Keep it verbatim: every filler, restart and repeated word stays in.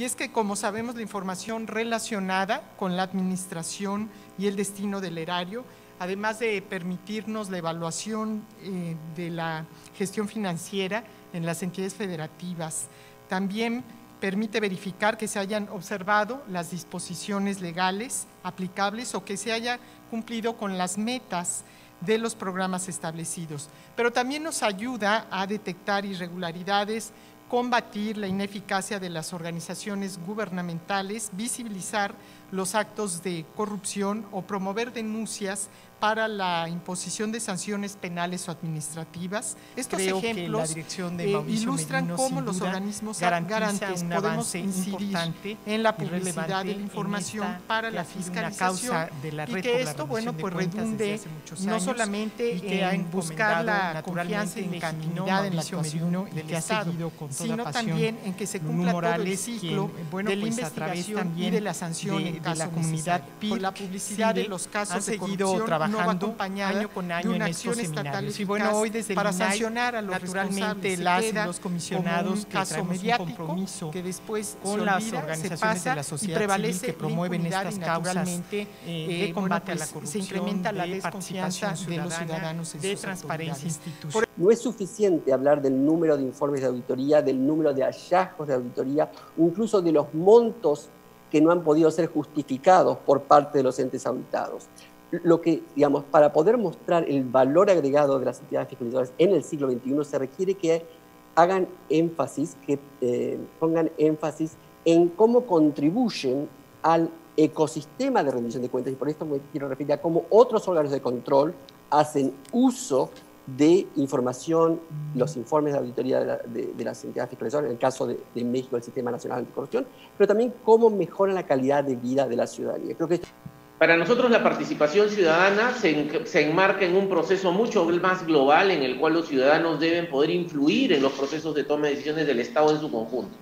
y es que, como sabemos, la información relacionada con la administración y el destino del erario, además de permitirnos la evaluación eh, de la gestión financiera en las entidades federativas, también permite verificar que se hayan observado las disposiciones legales aplicables o que se haya cumplido con las metas de los programas establecidos. Pero también nos ayuda a detectar irregularidades, combatir la ineficacia de las organizaciones gubernamentales, visibilizar los actos de corrupción o promover denuncias para la imposición de sanciones penales o administrativas. Estos Creo ejemplos de eh, ilustran Merino, cómo los organismos garantes podemos incidir en la publicidad de la información esta, para la fiscalización de la y que esto, bueno, pues redunde no solamente en buscar la confianza y legitimidad en la actuación del Estado, sino también en que se cumpla todo el ciclo de la investigación y de la sanción en caso de la comunidad por la publicidad de los casos de corrupción trabajando no año con año en estos seminarios. Y bueno, hoy desde el para INAI, sancionar a los naturalmente las y los comisionados que traemos un compromiso que después con las olvida, organizaciones de la sociedad civil que promueven estas causas eh, de combate bueno, pues, a la corrupción, se incrementa la de desconfianza de los ciudadanos en de sus transparencia institucional. No es suficiente hablar del número de informes de auditoría, del número de hallazgos de auditoría, incluso de los montos que no han podido ser justificados por parte de los entes auditados. Lo que, digamos, para poder mostrar el valor agregado de las entidades fiscalizadoras en el siglo veintiuno se requiere que hagan énfasis, que eh, pongan énfasis en cómo contribuyen al ecosistema de rendición de cuentas, y por esto me quiero referir a cómo otros órganos de control hacen uso de información, los informes de auditoría de, la, de, de las entidades fiscalizadoras, en el caso de, de México, el Sistema Nacional de Anticorrupción, pero también cómo mejoran la calidad de vida de la ciudadanía. Creo que para nosotros la participación ciudadana se, se enmarca en un proceso mucho más global en el cual los ciudadanos deben poder influir en los procesos de toma de decisiones del Estado en su conjunto.